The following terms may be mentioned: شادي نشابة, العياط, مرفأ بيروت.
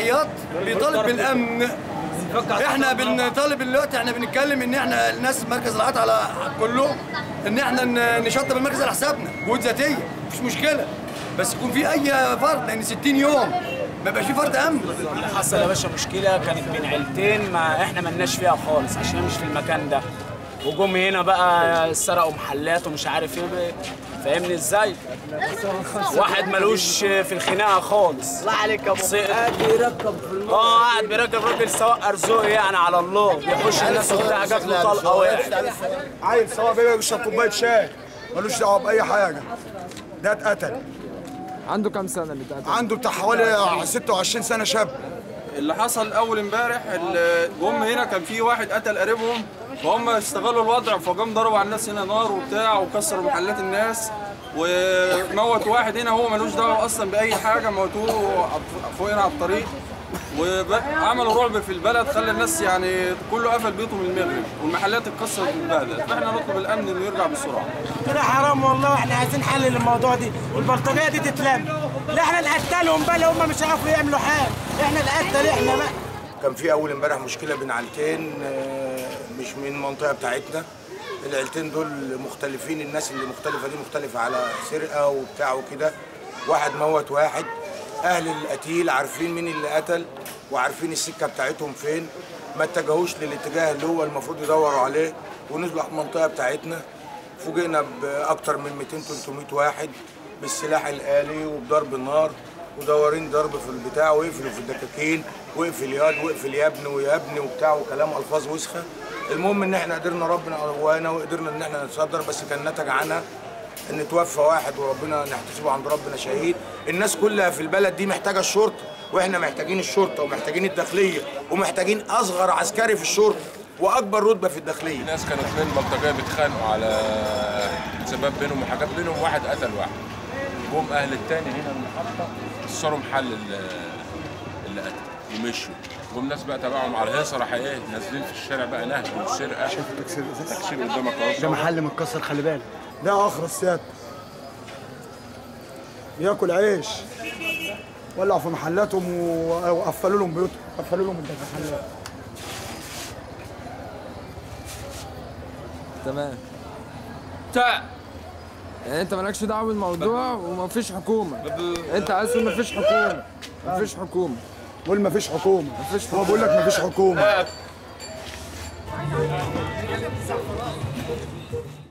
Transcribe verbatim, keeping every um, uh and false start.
العياط بيطالب بالامن. احنا بنطالب دلوقتي، احنا بنتكلم ان احنا الناس مركز العياط على كله، ان احنا نشطب المركز على حسابنا، جهود ذاتيه مفيش مشكله، بس يكون في اي فرد، لان ستين يوم ما بقاش في فرد امن. حصل يا باشا مشكله كانت بين عيلتين ما احنا مالناش فيها خالص عشان مش في المكان ده، وجم هنا بقى سرقوا محلات ومش عارف ايه، فاهمني ازاي؟ واحد ملوش في الخناقه خالص. الله عليك يا ابو قاعد بيركب في الموضوع. اه قاعد بيركب، راجل سواق ارزوق يعني على الله، بيخش الناس وبتاع، جات له طلقه واحد. عيل سواق بيبقى بيشرب كوبايه شاي ملوش دعوه باي حاجه، ده اتقتل. عنده كام سنه اللي اتقتل؟ عنده بتاع حوالي ستة وعشرين سنه. شاب اللي حصل اول امبارح، جم هنا كان في واحد قتل قريبهم، فهم استغلوا الوضع فجم ضربوا على الناس هنا نار وبتاع، وكسروا محلات الناس، وموت واحد هنا هو ملوش دعوه اصلا باي حاجه، موتوه فوقنا على الطريق، وعملوا رعب في البلد، خلى الناس يعني كله قفل بيته من المغرب، والمحلات اتكسرت واتبهدلت، فاحنا نطلب الامن انه يرجع بسرعه. كده حرام والله، واحنا عايزين حل للموضوع دي، والبلطجيه دي تتلم. لا احنا نقتلهم بقى، هم مش هيعرفوا يعملوا حاجه، احنا نقتل احنا بقى. كان في اول امبارح مشكله بين عيلتين مش من المنطقه بتاعتنا، العيلتين دول مختلفين، الناس اللي مختلفه دي مختلفه على سرقه وبتاع وكده، واحد موت واحد. اهل القتيل عارفين مين اللي قتل وعارفين السكه بتاعتهم فين، ما اتجهوش للاتجاه اللي هو المفروض يدوروا عليه، ونزلوا على المنطقه بتاعتنا، فوجئنا باكتر من مئتين تلتمية واحد بالسلاح الالي وبضرب النار ودورين ضرب في البتاع، ويقفلوا في الدكاكين ويقفل ياد ويقفل يا ابني ويا ابني وبتاع، وكلام الفاظ وسخه. المهم ان احنا قدرنا، ربنا قوانا وقدرنا ان احنا نتصدر، بس كان نتج عنها ان توفى واحد، وربنا نحتسبه عند ربنا شهيد. الناس كلها في البلد دي محتاجه الشرطه، واحنا محتاجين الشرطه ومحتاجين الداخليه ومحتاجين اصغر عسكري في الشرطه واكبر رتبه في الداخليه. الناس كانت بين البلطجيه بيتخانقوا على سباب بينهم وحاجات بينهم، واحد قتل واحد. جم اهل التاني هنا المحطه كسروا محل اللي قتل ومشوا، والناس بقى تبعهم على الهيصه، راح ايه نازلين في الشارع بقى نهب وسرقه. شايف التكسير اساسا؟ تكسير قدامك اهو، ده محل متكسر، خلي بالك. ده اخر السياده بياكل عيش، ولعوا في محلاتهم وقفلوا لهم بيوتهم، قفلوا لهم المحلات. تمام. تعال يعني انت مالكش دعوه بالموضوع، ومفيش حكومه. انت عايز تقول مفيش حكومه؟ مفيش حكومه. قول مفيش حكومه. مفيش حكومه. هو بيقول لك مفيش حكومه.